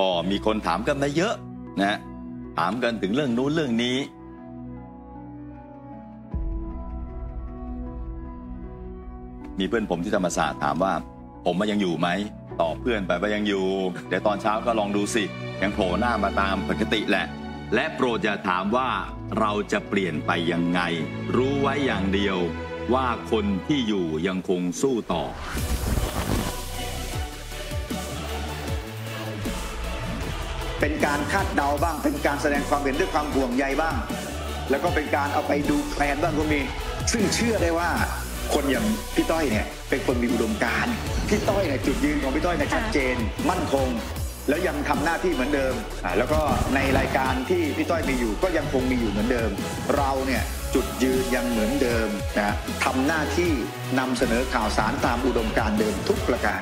ก็มีคนถามกันมาเยอะนะถามกันถึงเรื่องนู้นเรื่องนี้มีเพื่อนผมที่ธรรมศาสตร์ถามว่าผมยังอยู่ไหมตอบเพื่อนไปว่ายังอยู่เดี๋ยวตอนเช้าก็ลองดูสิยังโผล่หน้ามาตามปกติแหละและโปรดอย่าถามว่าเราจะเปลี่ยนไปยังไงรู้ไว้อย่างเดียวว่าคนที่อยู่ยังคงสู้ต่อเป็นการคาดเดาบ้างเป็นการแสดงความเห็นด้วยความห่วงใยบ้างแล้วก็เป็นการเอาไปดูแคลนบ้างก็มีซึ่งเชื่อได้ว่าคนอย่างพี่ต้อยเนี่ยเป็นคนมีอุดมการณ์พี่ต้อยเนี่ยจุดยืนของพี่ต้อยเนี่ยชัดเจนมั่นคงแล้วยังทำหน้าที่เหมือนเดิมแล้วก็ในรายการที่พี่ต้อยมีอยู่ก็ยังคงมีอยู่เหมือนเดิมเราเนี่ยจุดยืนยังเหมือนเดิมนะทำหน้าที่นำเสนอข่าวสารตามอุดมการณ์เดิมทุกประการ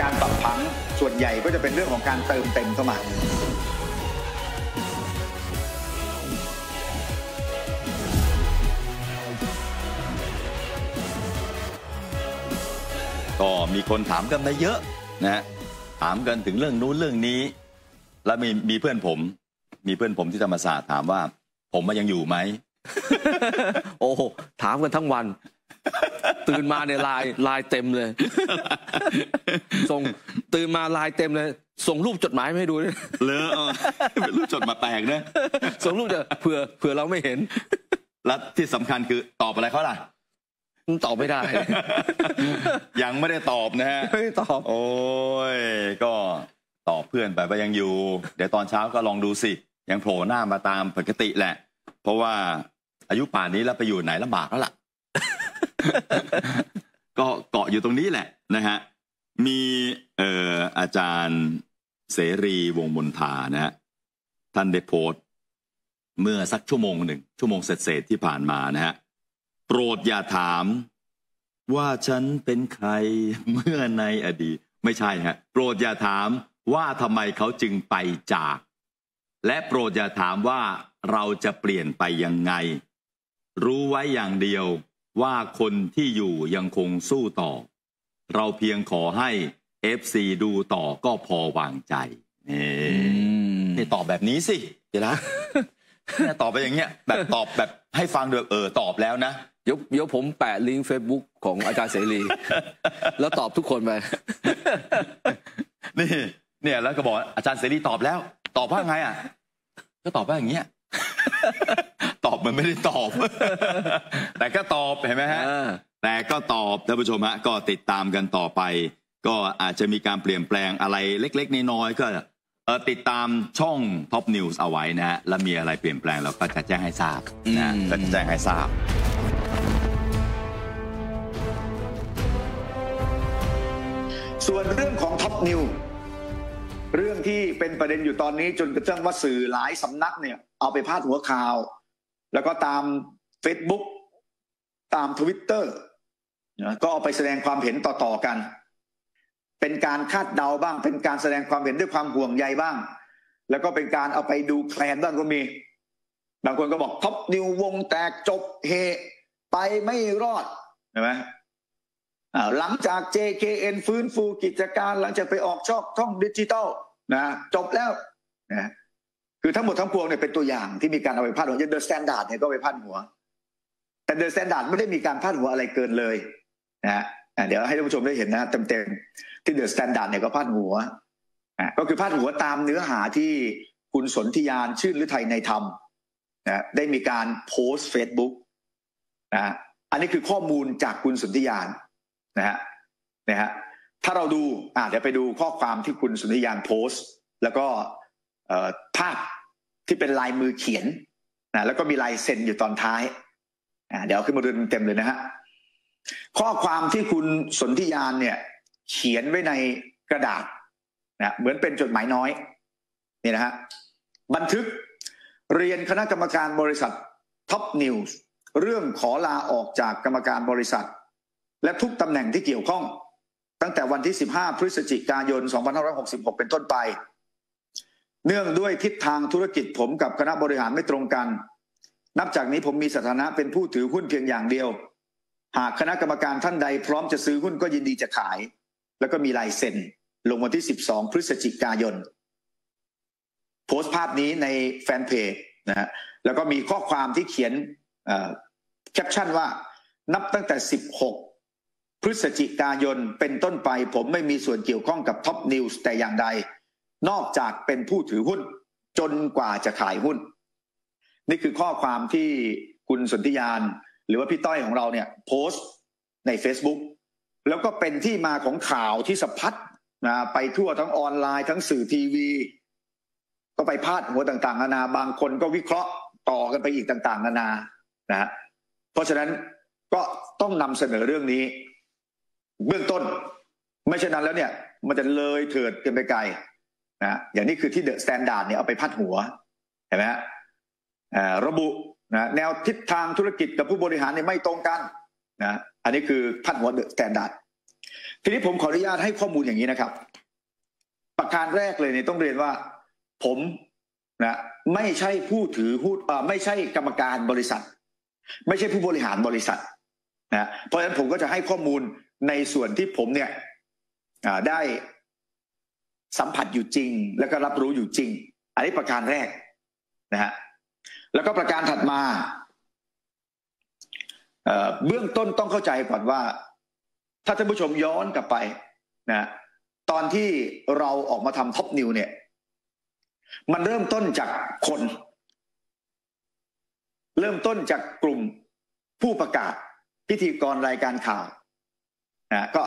การปรับผังส่วนใหญ่ก็จะเป็นเรื่องของการเติมเต็มเข้ามาก็มีคนถามกันมาเยอะนะถามกันถึงเรื่องนู้นเรื่องนี้แล้วมีเพื่อนผมที่ธรรมศาสตร์ถามว่าผมยังอยู่ไหม โอ้ถามกันทั้งวัน ตื่นมาในไลน์เต็มเลย ส่งตื่นมาไลน์เต็มเลยส่งรูปจดหมายให้ดูเลยเลอะเป็นรูปจดหมายแปลกนะส่งรูปจะเผื่อเราไม่เห็นและที่สำคัญคือตอบอะไรเขาล่ะตอบไม่ได้ ยังไม่ได้ตอบนะฮะไม่ตอบโอ้ยก็ตอบเพื่อนไปว่ายังอยู่เดี๋ยวตอนเช้าก็ลองดูสิยังโผล่หน้ามาตามปกติแหละเพราะว่าอายุป่านนี้แล้วไปอยู่ไหนลำบากแล้วล่ะ ก็เกาะอยู่ตรงนี้แหละนะฮะมีอาจารย์เสรีวงศ์มนทานะฮะท่านได้โพสต์เมื่อสักชั่วโมงเศษที่ผ่านมานะฮะโปรดอย่าถามว่าฉันเป็นใครเมื่อในอดีตไม่ใช่ฮะโปรดอย่าถามว่าทำไมเขาจึงไปจากและโปรดอย่าถามว่าเราจะเปลี่ยนไปยังไงรู้ไว้อย่างเดียวว่าคนที่อยู่ยังคงสู้ต่อเราเพียงขอให้ FC ดูต่อก็พอวางใจนี่ตอบแบบนี้สิเดี๋ยวนะตอบไปอย่างเงี้ยแบบตอบแบบให้ฟังด้วยตอบแล้วนะเดี๋ยวผมแปะลิงก์ Facebook ของอาจารย์เสรีแล้วตอบทุกคนไปนี่เนี่ยแล้วก็บอกอาจารย์เสรีตอบแล้วตอบว่าไงอ่ะก็ตอบว่าอย่างเงี้ยตอบมันไม่ได้ตอบแต่ก็ตอบเห็นไหมฮะแต่ก็ตอบท่านผู้ชมฮะก็ติดตามกันต่อไปก็อาจจะมีการเปลี่ยนแปลงอะไรเล็กๆน้อยๆก็ติดตามช่องท็อปนิวส์เอาไว้นะฮะและมีอะไรเปลี่ยนแปลงเราก็จะแจ้งให้ทราบนะก็จะแจ้งให้ทราบส่วนเรื่องของท็อปนิวเรื่องที่เป็นประเด็นอยู่ตอนนี้จนกระทั่งว่าสื่อหลายสำนักเนี่ยเอาไปพาดหัวข่าวแล้วก็ตาม Facebook ตาม Twitter ก็เอาไปแสดงความเห็นต่อๆกันเป็นการคาดเดาบ้างเป็นการแสดงความเห็นด้วยความห่วงใยบ้างแล้วก็เป็นการเอาไปดูแคลนบ้างก็มีบางคนก็บอกท็อปนิววงแตกจบเฮไปไม่รอดใช่ไหมหลังจาก JKN ฟื้นฟูกิจการหลังจากไปออกช่องดิจิตอลนะจบแล้วนะคือทั้งหมดทั้งปวงเนี่ยเป็นตัวอย่างที่มีการเอาไปพาดหัวอย่าง The Standard เนี่ยก็ไปพาดหัวแต่ The Standard ไม่ได้มีการพาดหัวอะไรเกินเลยนะเดี๋ยวให้ท่านผู้ชมได้เห็นนะเต็มๆที่เดอะสแตนดาร์ดเนี่ยก็พาดหัวก็คือพาดหัวตามเนื้อหาที่คุณสนธิยานชื่นฤทัยในธรรมนะได้มีการโพสต์ Facebook นะอันนี้คือข้อมูลจากคุณสนธิยานนะฮะถ้าเราดูเดี๋ยวไปดูข้อความที่คุณสนธิยานโพสต์แล้วก็ภาพที่เป็นลายมือเขียนนะแล้วก็มีลายเซ็นอยู่ตอนท้ายเดี๋ยวขึ้นมาดูเต็มเลยนะฮะข้อความที่คุณสนธิยานเนี่ยเขียนไว้ในกระดาษนะเหมือนเป็นจดหมายน้อยนี่นะฮะบันทึกเรียนคณะกรรมการบริษัทท็อปนิวส์เรื่องขอลาออกจากกรรมการบริษัทและทุกตำแหน่งที่เกี่ยวข้องตั้งแต่วันที่15พฤศจิกายน2566เป็นต้นไปเนื่องด้วยทิศทางธุรกิจผมกับคณะบริหารไม่ตรงกันนับจากนี้ผมมีสถานะเป็นผู้ถือหุ้นเพียงอย่างเดียวหากคณะกรรมการท่านใดพร้อมจะซื้อหุ้นก็ยินดีจะขายแล้วก็มีลายเซ็นลงวันที่12พฤศจิกายน โพสต์ภาพนี้ในแฟนเพจนะฮะแล้วก็มีข้อความที่เขียนแคปชั่นว่านับตั้งแต่16พฤศจิกายนเป็นต้นไปผมไม่มีส่วนเกี่ยวข้องกับท็อปนิวส์แต่อย่างใดนอกจากเป็นผู้ถือหุ้นจนกว่าจะขายหุ้นนี่คือข้อความที่คุณสนธิยานหรือว่าพี่ต้อยของเราเนี่ยโพสต์ใน Facebook แล้วก็เป็นที่มาของข่าวที่สะพัดนะไปทั่วทั้งออนไลน์ทั้งสื่อทีวีก็ไปพาดหัวต่างๆนานาบางคนก็วิเคราะห์ต่อกันไปอีกต่างๆนานานะฮะเพราะฉะนั้นก็ต้องนำเสนอเรื่องนี้เบื้องต้นไม่เช่นนั้นแล้วเนี่ยมันจะเลยเถิดกันไปไกลนะอย่างนี้คือที่เดอะสแตนดาร์ดเนี่ยเอาไปพาดหัวเห็นไหมฮะระบุนะแนวทิศทางธุรกิจกับผู้บริหารเนี่ยไม่ตรงกันนะอันนี้คือพาดหัวเดอะสแตนดาร์ดทีนี้ผมขออนุญาตให้ข้อมูลอย่างนี้นะครับประการแรกเลยเนี่ยต้องเรียนว่าผมนะไม่ใช่ผู้ถือหุ้นไม่ใช่กรรมการบริษัทไม่ใช่ผู้บริหารบริษัทนะเพราะฉะนั้นผมก็จะให้ข้อมูลในส่วนที่ผมเนี่ยได้สัมผัสอยู่จริงแล้วก็รับรู้อยู่จริงอันนี้ประการแรกนะฮะแล้วก็ประการถัดมาเบื้องต้นต้องเข้าใจก่อนว่าถ้าท่านผู้ชมย้อนกลับไปนะตอนที่เราออกมาทำท็อปนิวเนี่ยมันเริ่มต้นจากคนเริ่มต้นจากกลุ่มผู้ประกาศพิธีกรรายการข่าวนะก็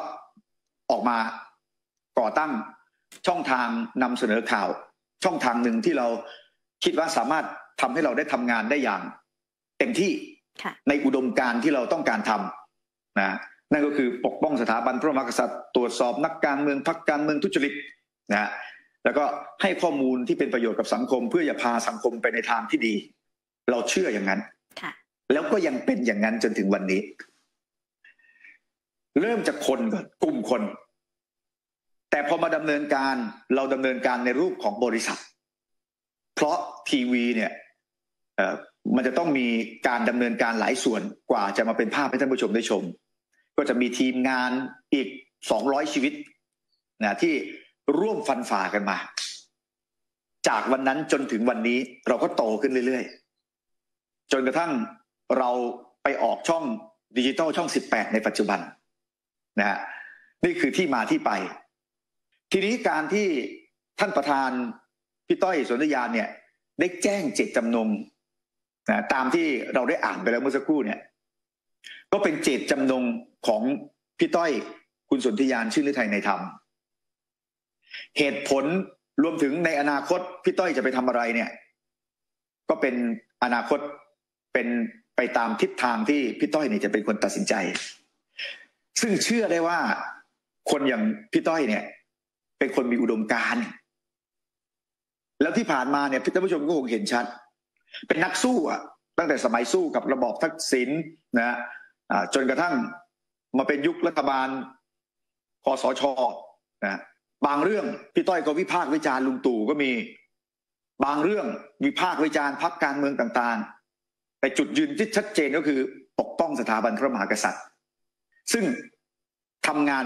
ออกมาก่อตั้งช่องทางนำเสนอข่าวช่องทางหนึ่งที่เราคิดว่าสามารถทำให้เราได้ทำงานได้อย่างเต็มที่ในอุดมการณ์ที่เราต้องการทำนะนั่นก็คือปกป้องสถาบันพระมหากษัตริย์ตรวจสอบนักการเมืองพรรคการเมืองทุจริตนะแล้วก็ให้ข้อมูลที่เป็นประโยชน์กับสังคมเพื่อจะพาสังคมไปในทางที่ดีเราเชื่ออย่างนั้นแล้วก็ยังเป็นอย่างนั้นจนถึงวันนี้เริ่มจากคนก่อนกลุ่มคนแต่พอมาดำเนินการเราดำเนินการในรูปของบริษัทเพราะทีวีเนี่ยมันจะต้องมีการดำเนินการหลายส่วนกว่าจะมาเป็นภาพให้ท่านผู้ชมได้ชมก็จะมีทีมงานอีก200ชีวิตนะที่ร่วมฟันฝ่ากันมาจากวันนั้นจนถึงวันนี้เราก็โตขึ้นเรื่อยๆจนกระทั่งเราไปออกช่องดิจิทัลช่อง18ในปัจจุบันนะฮะนี่คือที่มาที่ไปทีนี้การที่ท่านประธานพี่ต้อยสนธิยานเนี่ยได้แจ้งเจตจำนงนะตามที่เราได้อ่านไปแล้วเมื่อสักครู่เนี่ยก็เป็นเจตจำนงของพี่ต้อยคุณสนธิยานชื่นฤทัยในธรรมเหตุผลรวมถึงในอนาคตพี่ต้อยจะไปทำอะไรเนี่ยก็เป็นอนาคตเป็นไปตามทิศทางที่พี่ต้อยเนี่ยจะเป็นคนตัดสินใจซึ่งเชื่อได้ว่าคนอย่างพี่ต้อยเนี่ยเป็นคนมีอุดมการณ์แล้วที่ผ่านมาเนี่ยท่านผู้ชมก็คงเห็นชัดเป็นนักสู้อ่ะตั้งแต่สมัยสู้กับระบอบทักษิณนะจนกระทั่งมาเป็นยุครัฐบาลคสช.นะบางเรื่องพี่ต้อยก็วิพากษ์วิจารณ์ลุงตู่ก็มีบางเรื่องวิพากษ์วิจารณ์พรรคการเมืองต่างๆแต่จุดยืนที่ชัดเจนก็คือปกป้องสถาบันพระมหากษัตริย์ซึ่งทำงาน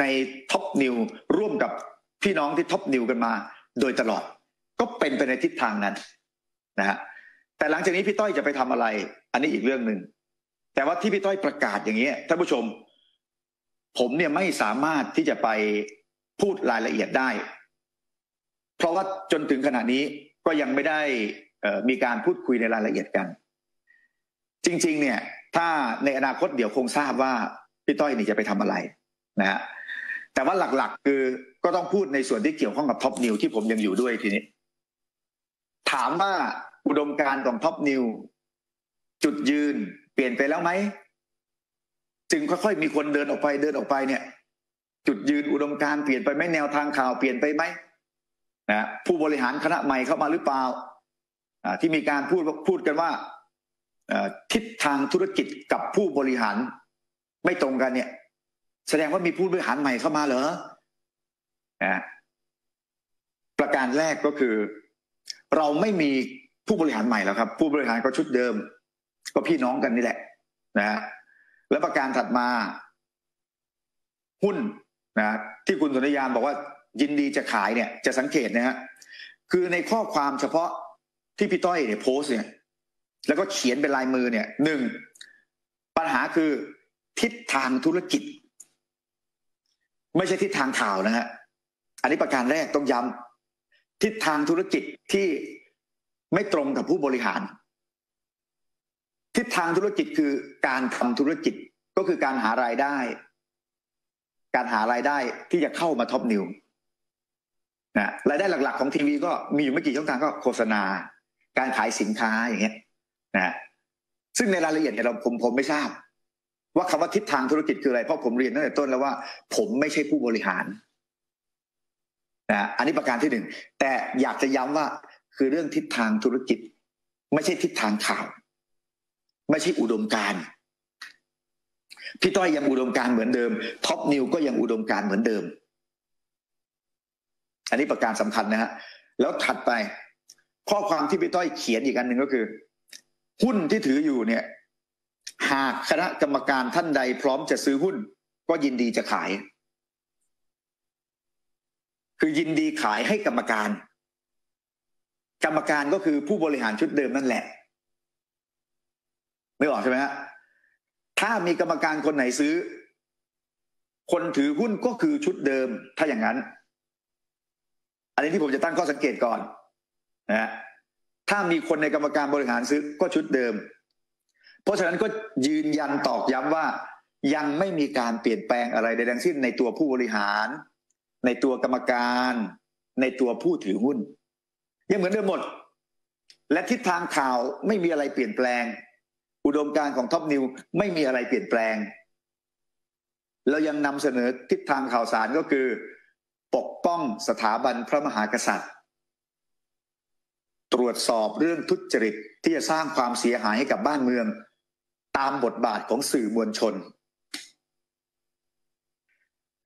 ในท็อปนิวร่วมกับพี่น้องที่ท็อปนิวกันมาโดยตลอดก็เป็นไปในทิศทางนั้นนะฮะแต่หลังจากนี้พี่ต้อยจะไปทำอะไรอันนี้อีกเรื่องหนึ่งแต่ว่าที่พี่ต้อยประกาศอย่างนี้ท่านผู้ชมผมเนี่ยไม่สามารถที่จะไปพูดรายละเอียดได้เพราะว่าจนถึงขณะนี้ก็ยังไม่ได้มีการพูดคุยในรายละเอียดกันจริงๆเนี่ยถ้าในอนาคตเดี๋ยวคงทราบว่าพี่ต้อยนี่จะไปทำอะไรนะฮะแต่ว่าหลักๆคือก็ต้องพูดในส่วนที่เกี่ยวข้องกับท็อปนิวที่ผมยังอยู่ด้วยทีนี้ถามว่าอุดมการณ์ของท็อปนิวจุดยืนเปลี่ยนไปแล้วไหมจึงค่อยๆมีคนเดินออกไปเนี่ยจุดยืนอุดมการณ์เปลี่ยนไปไหมแนวทางข่าวเปลี่ยนไปไหมนะผู้บริหารคณะใหม่เข้ามาหรือเปล่าที่มีการพูดกันว่าทิศทางธุรกิจกับผู้บริหารไม่ตรงกันเนี่ยแสดงว่ามีผู้บริหารใหม่เข้ามาเหรอประการแรกก็คือเราไม่มีผู้บริหารใหม่แล้วครับผู้บริหารก็ชุดเดิมก็พี่น้องกันนี่แหละนะและประการถัดมาหุ้นนะที่คุณสนธิยานบอกว่ายินดีจะขายเนี่ยจะสังเกตนะฮะ คือในข้อความเฉพาะที่พี่ต้อยเนี่ยโพสเนี่ยแล้วก็เขียนเป็นลายมือเนี่ยหนึ่งปัญหาคือทิศทางธุรกิจไม่ใช่ทิศทางข่าวนะฮะอันนี้ประการแรกต้องย้ำทิศทางธุรกิจที่ไม่ตรงกับผู้บริหารทิศทางธุรกิจคือการทำธุรกิจก็คือการหารายได้ที่จะเข้ามาท็อปนิวนะรายได้หลักๆของทีวีก็มีอยู่ไม่กี่ช่องทางก็โฆษณาการขายสินค้าอย่างเงี้ยนะซึ่งในรายละเอียดเนี่ยผมไม่ทราบว่าคำว่าทิศทางธุรกิจคืออะไรเพราะผมเรียนตั้งแต่ต้นแล้วว่าผมไม่ใช่ผู้บริหารนะอันนี้ประการที่หนึ่งแต่อยากจะย้ำว่าคือเรื่องทิศทางธุรกิจไม่ใช่ทิศทางข่าวไม่ใช่อุดมการณ์พี่ต้อยยังอุดมการณ์เหมือนเดิมท็อปนิวก็ยังอุดมการณ์เหมือนเดิมอันนี้ประการสำคัญนะฮะแล้วถัดไปข้อความที่พี่ต้อยเขียนอีกอันหนึ่งก็คือหุ้นที่ถืออยู่เนี่ยหากคณะกรรมการท่านใดพร้อมจะซื้อหุ้นก็ยินดีจะขายคือยินดีขายให้กรรมการก็คือผู้บริหารชุดเดิมนั่นแหละไม่ออกใช่ไหมฮะถ้ามีกรรมการคนไหนซื้อคนถือหุ้นก็คือชุดเดิมถ้าอย่างนั้นอันนี้ที่ผมจะตั้งข้อสังเกตก่อนนะถ้ามีคนในกรรมการบริหารซื้อก็ชุดเดิมเพราะฉะนั้นก็ยืนยันตอกย้ำว่ายังไม่มีการเปลี่ยนแปลงอะไรใดทั้งสิ้นในตัวผู้บริหารในตัวกรรมการในตัวผู้ถือหุ้นยังเหมือนเดิมหมดและทิศทางข่าวไม่มีอะไรเปลี่ยนแปลงอุดมการณ์ของท็อปนิวไม่มีอะไรเปลี่ยนแปลงเรายังนำเสนอทิศทางข่าวสารก็คือปกป้องสถาบันพระมหากษัตริย์ตรวจสอบเรื่องทุจริตที่จะสร้างความเสียหายให้กับบ้านเมืองตามบทบาทของสื่อมวลชน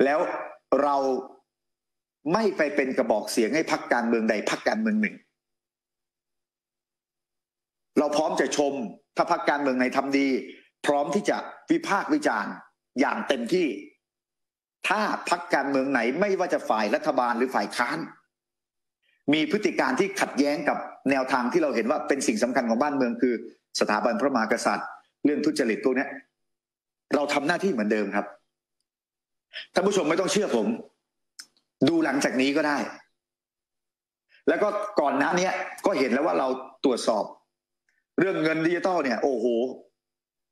แล้วเราไม่ไปเป็นกระบอกเสียงให้พรรคการเมืองใดพรรคการเมืองหนึ่งเราพร้อมจะชมถ้าพรรคการเมืองไหนทำดีพร้อมที่จะวิพากษ์วิจารณ์อย่างเต็มที่ถ้าพรรคการเมืองไหนไม่ว่าจะฝ่ายรัฐบาลหรือฝ่ายค้านมีพฤติการที่ขัดแย้งกับแนวทางที่เราเห็นว่าเป็นสิ่งสำคัญของบ้านเมืองคือสถาบันพระมหากษัตริย์เรื่องทุจริตพวกนี้เราทำหน้าที่เหมือนเดิมครับท่านผู้ชมไม่ต้องเชื่อผมดูหลังจากนี้ก็ได้แล้วก็ก่อนหน้านี้ก็เห็นแล้วว่าเราตรวจสอบเรื่องเงินดิจิตอลเนี่ยโอ้โห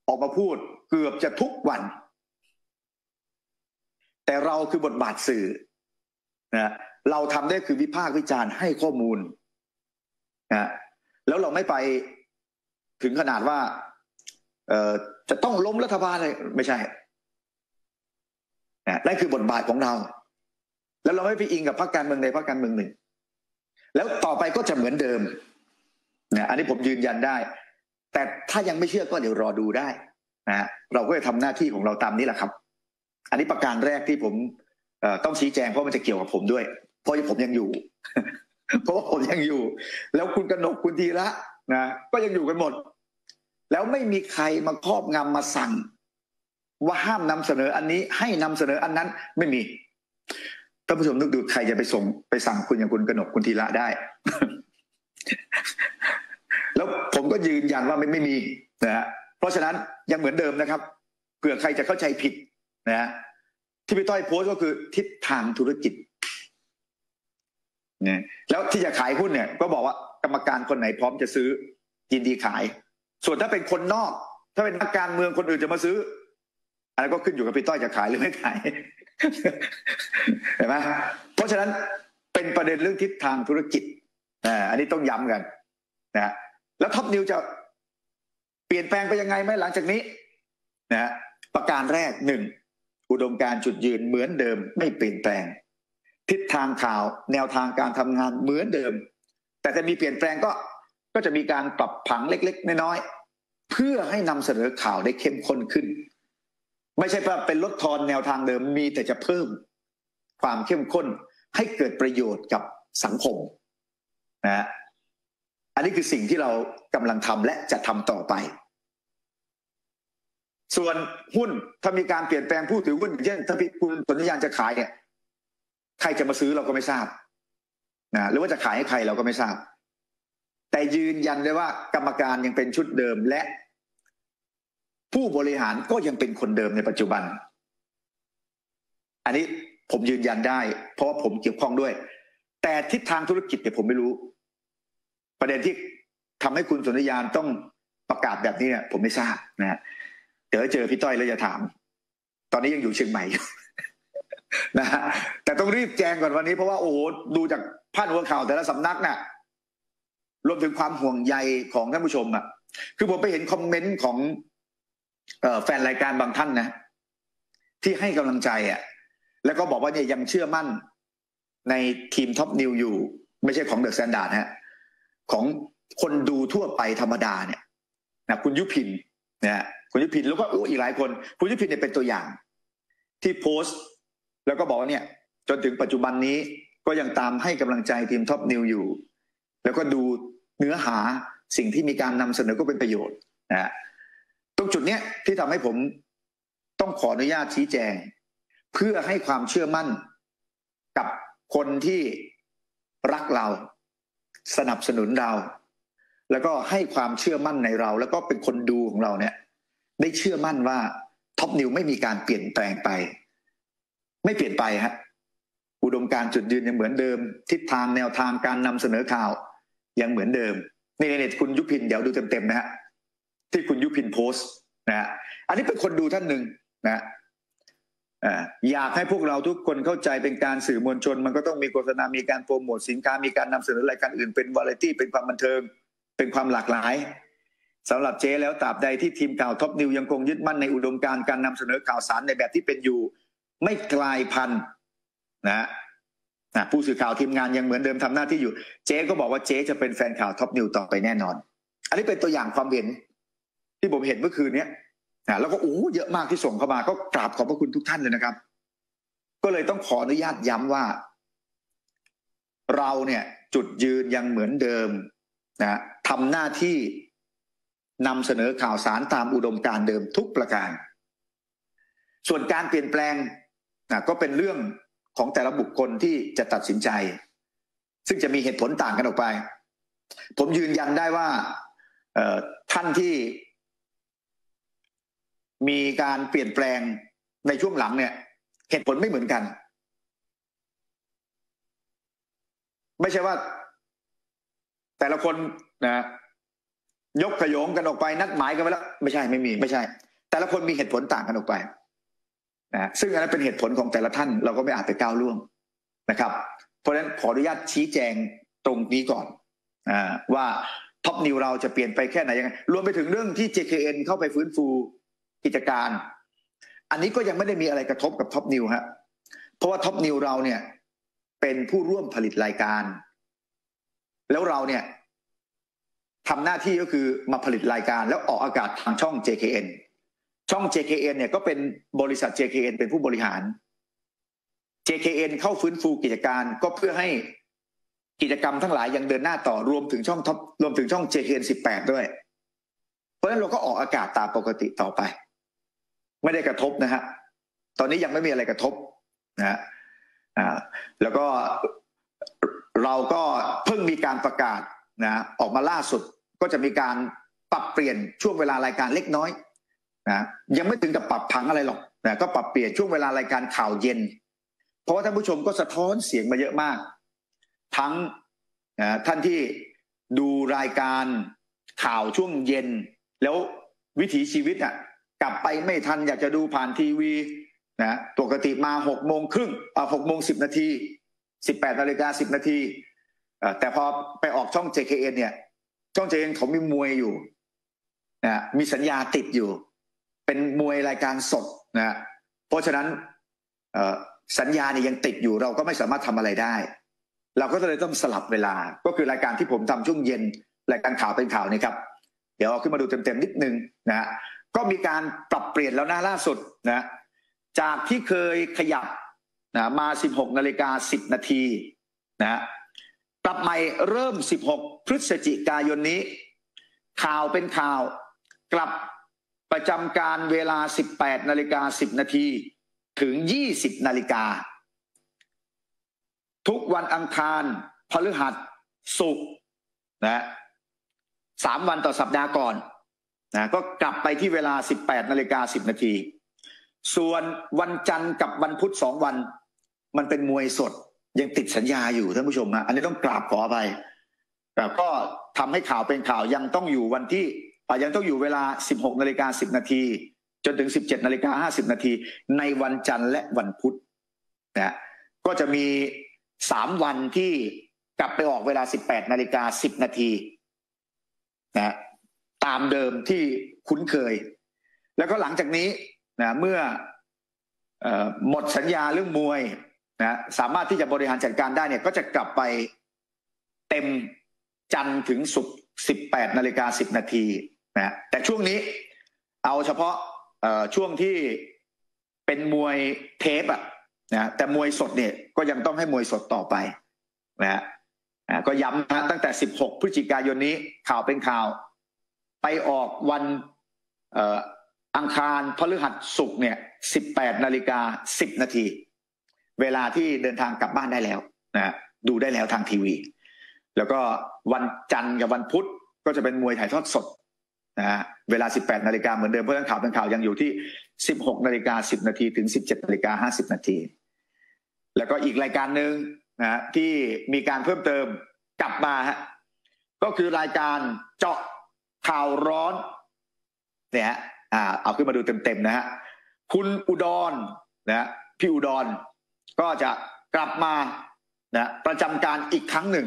ออกมาพูดเกือบจะทุกวันแต่เราคือบทบาทสื่อนะเราทำได้คือวิพากษ์วิจารณ์ให้ข้อมูลนะแล้วเราไม่ไปถึงขนาดว่าจะต้องล้มรัฐบาลเลยไม่ใช่นะนั่นคือบทบาทของเราแล้วเราไม่ไปอิงกับพรรคการเมืองใดพรรคการเมืองหนึ่งแล้วต่อไปก็จะเหมือนเดิมนะอันนี้ผมยืนยันได้แต่ถ้ายังไม่เชื่อก็เดี๋ยวรอดูได้นะเราก็จะทำหน้าที่ของเราตามนี้แหละครับอันนี้ประการแรกที่ผมต้องชี้แจงเพราะมันจะเกี่ยวกับผมด้วยเพราะผมยังอยู่แล้วคุณกนกคุณธีระนะก็ยังอยู่กันหมดแล้วไม่มีใครมาครอบงำมาสั่งว่าห้ามนำเสนออันนี้ให้นำเสนออันนั้นไม่มีท่านผู้ชมนึกดูใครจะไปสั่งคุณอย่างคุณกนกคุณธีระได้ แล้วผมก็ยืนยันว่าไม่มีนะฮะเพราะฉะนั้นยังเหมือนเดิมนะครับเผื่อใครจะเข้าใจผิดนะฮะที่พี่ต้อยโพสก็คือทิศทางธุรกิจเนี่ยแล้วที่จะขายหุ้นเนี่ยก็บอกว่ากรรมการคนไหนพร้อมจะซื้อยินดีขายส่วนถ้าเป็นคนนอกถ้าเป็นนักการเมืองคนอื่นจะมาซื้ออะไรก็ขึ้นอยู่กับพี่ต้อยจะขายหรือไม่ขายเห็นไหมเพราะฉะนั้นเป็นประเด็นเรื่องทิศทางธุรกิจอันนี้ต้องย้ำกันนะแล้วท็อปนิวจะเปลี่ยนแปลงไปยังไงไหมหลังจากนี้นะประการแรกหนึ่งอุดมการจุดยืนเหมือนเดิมไม่เปลี่ยนแปลงทิศทางข่าวแนวทางการทำงานเหมือนเดิมแต่จะมีเปลี่ยนแปลงก็จะมีการปรับผังเล็กๆน้อยๆเพื่อให้นำเสนอข่าวได้เข้มข้นขึ้นไม่ใช่ว่าเป็นลดทอนแนวทางเดิมมีแต่จะเพิ่มความเข้มข้นให้เกิดประโยชน์กับสังคมนะอันนี้คือสิ่งที่เรากำลังทำและจะทำต่อไปส่วนหุ้นถ้ามีการเปลี่ยนแปลงผู้ถือหุ้นอย่างเช่นถ้าคุณสนธิยานจะขายเนี่ยใครจะมาซื้อเราก็ไม่ทราบ นะหรือว่าจะขายให้ใครเราก็ไม่ทราบแต่ยืนยันได้ว่ากรรมการยังเป็นชุดเดิมและผู้บริหารก็ยังเป็นคนเดิมในปัจจุบันอันนี้ผมยืนยันได้เพราะว่าผมเกี่ยวข้องด้วยแต่ทิศทางธุรกิจเนี่ยผมไม่รู้ประเด็นที่ทำให้คุณสนธยาต้องประกาศแบบนี้เนี่ยผมไม่ทราบนะเดี๋ยวเจอพี่ต้อยแล้วจะถามตอนนี้ยังอยู่เชียงใหม่นะแต่ต้องรีบแจ้งก่อนวันนี้เพราะว่าโอ้โหดูจากพาดหัวข่าวแต่ละสำนักน่ะรวมถึงความห่วงใยของท่านผู้ชมอ่ะคือผมไปเห็นคอมเมนต์ของแฟนรายการบางท่านนะที่ให้กำลังใจอ่ะแล้วก็บอกว่าเนี่ยยังเชื่อมั่นในทีมท็อปนิวอยู่ไม่ใช่ของเดอะสแตนดาร์ดฮะของคนดูทั่วไปธรรมดาเนี่ยนะคุณยุพินนะคุณยุพินแล้วก็อีกหลายคนคุณยุพินเนี่ยเป็นตัวอย่างที่โพสต์แล้วก็บอกว่าเนี่ยจนถึงปัจจุบันนี้ก็ยังตามให้กำลังใจทีมท็อปนิวอยู่แล้วก็ดูเนื้อหาสิ่งที่มีการนำเสนอก็เป็นประโยชน์นะตรงจุดเนี้ยที่ทำให้ผมต้องขออนุญาตชี้แจงเพื่อให้ความเชื่อมั่นกับคนที่รักเราสนับสนุนเราแล้วก็ให้ความเชื่อมั่นในเราแล้วก็เป็นคนดูของเราเนี่ยได้เชื่อมั่นว่าท็อปนิวไม่มีการเปลี่ยนแปลงไปไม่เปลี่ยนไปฮะอุดมการจุดยืนยังเหมือนเดิมทิศทางแนวทางการนำเสนอข่าวยังเหมือนเดิมนี่คุณยุพินเดี๋ยวดูเต็มๆนะฮะที่คุณยุพินโพสต์นะฮะอันนี้เป็นคนดูท่านหนึ่งนะอยากให้พวกเราทุกคนเข้าใจเป็นการสื่อมวลชนมันก็ต้องมีโฆษณามีการโปรโมทสินค้ามีการนำเสนอรายการอื่นเป็นวาไรตี้เป็นความบันเทิงเป็นความหลากหลายสำหรับเจ๊แล้วตราบใดที่ทีมข่าวท็อปนิวยังคงยึดมั่นในอุดมการณ์การนำเสนอข่าวสารในแบบที่เป็นอยู่ไม่กลายพันธุ์นะผู้สื่อข่าวทีมงานยังเหมือนเดิมทำหน้าที่อยู่เจ๊ก็บอกว่าเจ๊จะเป็นแฟนข่าวท็อปนิวต่อไปแน่นอนอันนี้เป็นตัวอย่างความเห็นที่ผมเห็นเมื่อคืนนี้แล้วก็โอ้เยอะมากที่ส่งเข้ามาก็กราบขอบพระคุณทุกท่านเลยนะครับก็เลยต้องขออนุญาตย้ำว่าเราเนี่ยจุดยืนยังเหมือนเดิมนะทำหน้าที่นำเสนอข่าวสารตามอุดมการณ์เดิมทุกประการส่วนการเปลี่ยนแปลงนะก็เป็นเรื่องของแต่ละบุคคลที่จะตัดสินใจซึ่งจะมีเหตุผลต่างกันออกไปผมยืนยันได้ว่าท่านที่มีการเปลี่ยนแปลงในช่วงหลังเนี่ยเหตุผลไม่เหมือนกันไม่ใช่ว่าแต่ละคนนะยกขยงกันออกไปนัดหมายกันไว้แล้วไม่ใช่ไม่ใช่แต่ละคนมีเหตุผลต่างกันออกไปนะซึ่งอันนั้นเป็นเหตุผลของแต่ละท่านเราก็ไม่อาจไปก้าวล่วงนะครับเพราะฉะนั้นขออนุญาตชี้แจงตรงนี้ก่อนว่าท็อปนิวเราจะเปลี่ยนไปแค่ไหนยังไงรวมไปถึงเรื่องที่ JKN เข้าไปฟื้นฟูกิจการอันนี้ก็ยังไม่ได้มีอะไรกระทบกับท็อปนิวฮะเพราะว่าท็อปนิวเราเนี่ยเป็นผู้ร่วมผลิตรายการแล้วเราเนี่ยทำหน้าที่ก็คือมาผลิตรายการแล้วออกอากาศทางช่อง JKN ช่อง JKN เนี่ยก็เป็นบริษัท JKN เป็นผู้บริหาร JKN เข้าฟื้นฟูกิจการก็เพื่อให้กิจกรรมทั้งหลายยังเดินหน้าต่อรวมถึงช่อง JKN 18ด้วยเพราะฉะนั้นเราก็ออกอากาศตามปกติต่อไปไม่ได้กระทบนะฮะตอนนี้ยังไม่มีอะไรกระทบนะฮะแล้วก็เราก็เพิ่งมีการประกาศนะออกมาล่าสุดก็จะมีการปรับเปลี่ยนช่วงเวลารายการเล็กน้อยนะยังไม่ถึงกับปรับผังอะไรหรอกนะก็ปรับเปลี่ยนช่วงเวลารายการข่าวเย็นเพราะว่าท่านผู้ชมก็สะท้อนเสียงมาเยอะมากทั้งท่านที่ดูรายการข่าวช่วงเย็นแล้ววิถีชีวิตอ่ะกลับไปไม่ทันอยากจะดูผ่านทีวีนะปกติมา6 โมง 10 นาที 18 นาฬิกา 10 นาทีแต่พอไปออกช่อง JKN เนี่ยช่อง JKN เขามีมวยอยู่นะมีสัญญาติดอยู่เป็นมวยรายการสดนะเพราะฉะนั้นสัญญาเนี่ยยังติดอยู่เราก็ไม่สามารถทำอะไรได้เราก็เลยต้องสลับเวลาก็คือรายการที่ผมทำช่วงเย็นรายการข่าวเป็นข่าวนี่ครับเดี๋ยวเอาขึ้นมาดูเต็มๆนิดนึงนะก็มีการปรับเปลี่ยนแล้วนะล่าสุดนะจากที่เคยขยับนะมา 16 นาฬิกา 10 นาทีนะปรับใหม่เริ่ม16 พฤศจิกายนนี้ข่าวเป็นข่าวกลับประจำการเวลา 18 นาฬิกา 10 นาทีถึง 20 นาฬิกาทุกวันอังคารพ พฤหัสศุกร์นะ3 วันต่อสัปดาห์ก่อนนะก็กลับไปที่เวลา 18.10 นาทีส่วนวันจันทร์กับวันพุธ2 วันมันเป็นมวยสดยังติดสัญญาอยู่ท่านผู้ชมฮะอันนี้ต้องกราบขออภัยแต่ก็ทำให้ข่าวเป็นข่าวยังต้องอยู่วันที่ยังต้องอยู่เวลา 16.10 นาทีจนถึง 17.50 นาทีในวันจันทร์และวันพุธนะก็จะมี3 วันที่กลับไปออกเวลา 18.10 นาทีนะตามเดิมที่คุ้นเคยแล้วก็หลังจากนี้นะเมื่อหมดสัญญาเรื่องมวยนะสามารถที่จะบริหารจัดการได้เนี่ยก็จะกลับไปเต็มจันทร์ถึงศุกร์ 18.10 นาทีนะแต่ช่วงนี้เอาเฉพาะช่วงที่เป็นมวยเทปนะแต่มวยสดเนี่ยก็ยังต้องให้มวยสดต่อไปนะก็ย้ำนะตั้งแต่16 พฤศจิกายนนี้ข่าวเป็นข่าวไปออกวันอังคารพฤหัสศุกร์เนี่ย 18.10 นาทีเวลาที่เดินทางกลับบ้านได้แล้วนะดูได้แล้วทางทีวีแล้วก็วันจันทร์กับวันพุธก็จะเป็นมวยถ่ายทอดสดนะเวลา 18.00 นเหมือนเดิมเพราะฉะนั้นข่าวเป็นข่าวยังอยู่ที่ 16.10 นาทีถึง 17.50 นาทีแล้วก็อีกรายการหนึ่งนะที่มีการเพิ่มเติมกลับมาฮะก็คือรายการเจาะข่าวร้อนเนี่ยฮะเอาขึ้นมาดูเต็มๆนะฮะคุณอุดรนะพี่อุดรก็จะกลับมานะประจำการอีกครั้งหนึ่ง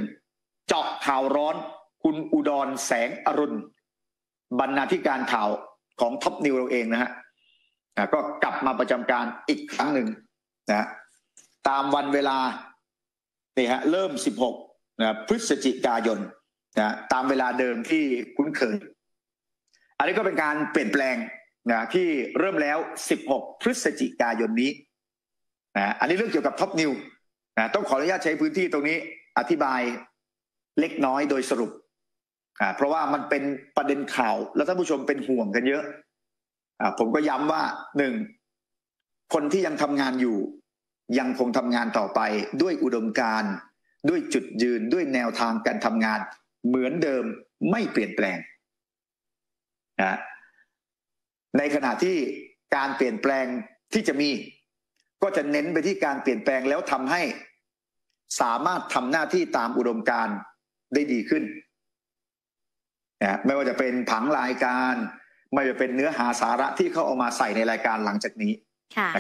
เจาะข่าวร้อนคุณอุดรแสงอรุณบรรณาธิการข่าวของท็อปนิวเราเองนะฮะก็กลับมาประจำการอีกครั้งหนึ่งนะตามวันเวลานี่ฮะเริ่ม 16 นะพฤศจิกายนนะตามเวลาเดิมที่คุ้นเคยอันนี้ก็เป็นการเปลี่ยนแปลงนะที่เริ่มแล้ว 16 พฤศจิกายนนี้นะอันนี้เรื่องเกี่ยวกับท็อปนิวนะต้องขออนุญาตใช้พื้นที่ตรงนี้อธิบายเล็กน้อยโดยสรุปเพราะว่ามันเป็นประเด็นข่าวแล้วท่านผู้ชมเป็นห่วงกันเยอะผมก็ย้ำว่า1คนที่ยังทำงานอยู่ยังคงทำงานต่อไปด้วยอุดมการณ์ด้วยจุดยืนด้วยแนวทางการทำงานเหมือนเดิมไม่เปลี่ยนแปลงนะในขณะที่การเปลี่ยนแปลงที่จะมีก็จะเน้นไปที่การเปลี่ยนแปลงแล้วทำให้สามารถทำหน้าที่ตามอุดมการณ์ได้ดีขึ้นนะไม่ว่าจะเป็นผังรายการไม่ว่าจะเป็นเนื้อหาสาระที่เขาเอามาใส่ในรายการหลังจากนี้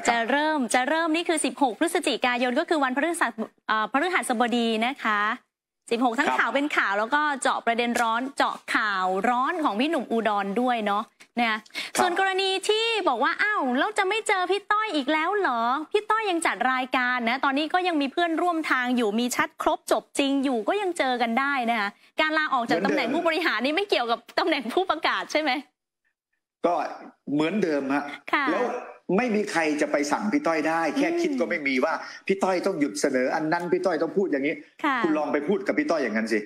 จะเริ่มนี่คือ16พฤศจิกายนก็คือวันพฤหัสบดีนะคะ16ทั้งข่าวเป็นข่าวแล้วก็เจาะประเด็นร้อนเจาะข่าวร้อนของพี่หนุ่มอุดรด้วยเนาะนะส่วนกรณีที่บอกว่าอ้าวแล้วจะไม่เจอพี่ต้อยอีกแล้วเหรอพี่ต้อยยังจัดรายการนะตอนนี้ก็ยังมีเพื่อนร่วมทางอยู่มีชัดครบจบจริงอยู่ก็ยังเจอกันได้นะคะการลาออกจากตำแหน่งผู้บริหารนี่ไม่เกี่ยวกับตำแหน่งผู้ประกาศใช่ไหมก็เหมือนเดิมฮะแล้วไม่มีใครจะไปสั่งพี่ต้อยได้แค่คิดก็ไม่มีว่าพี่ต้อยต้องหยุดเสนออันนั้นพี่ต้อยต้องพูดอย่างนี้คุณลองไปพูดกับพี่ต้อยอย่างนั้นสิ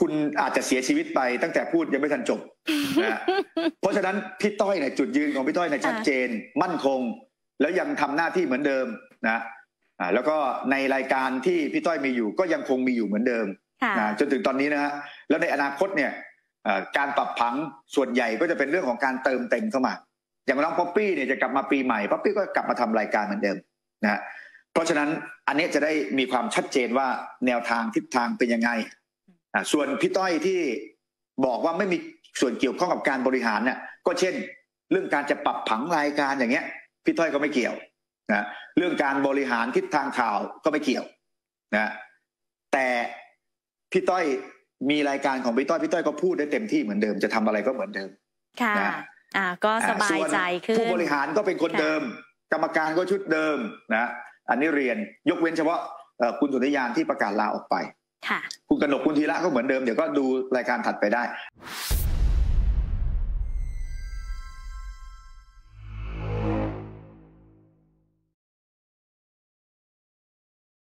คุณอาจจะเสียชีวิตไปตั้งแต่พูดยังไม่ทันจบนะเพราะฉะนั้นพี่ต้อยเนี่ยจุดยืนของพี่ต้อยเนี่ยชัดเจนมั่นคงแล้วยังทำหน้าที่เหมือนเดิมนะแล้วก็ในรายการที่พี่ต้อยมีอยู่ก็ยังคงมีอยู่เหมือนเดิมนะจนถึงตอนนี้นะฮะแล้วในอนาคตเนี่ยการปรับผังส่วนใหญ่ก็จะเป็นเรื่องของการเติมเต็มเข้ามาอย่างน้องป๊อปปี้เนี่ยจะกลับมาปีใหม่ป๊อปปี้ก็กลับมาทำรายการเหมือนเดิมนะเพราะฉะนั้นอันนี้จะได้มีความชัดเจนว่าแนวทางทิศทางเป็นยังไงส่วนพี่ต้อยที่บอกว่าไม่มีส่วนเกี่ยวข้องกับการบริหารเนี่ยก็เช่นเรื่องการจะปรับผังรายการอย่างเงี้ยพี่ต้อยก็ไม่เกี่ยวนะเรื่องการบริหารทิศทางข่าวก็ไม่เกี่ยวนะแต่พี่ต้อยมีรายการของพี่ต้อยก็พูดได้เต็มที่เหมือนเดิมจะทำอะไรก็เหมือนเดิมค่ะก็สบายใจขึ้นผู้บริหารก็เป็นคนเดิมกรรมการก็ชุดเดิมนะอันนี้เรียนยกเว้นเฉพาะคุณสุนิยานที่ประกาศลาออกไปคุณกนกคุณธีระก็เหมือนเดิมเดี๋ยวก็ดูรายการถัดไปได้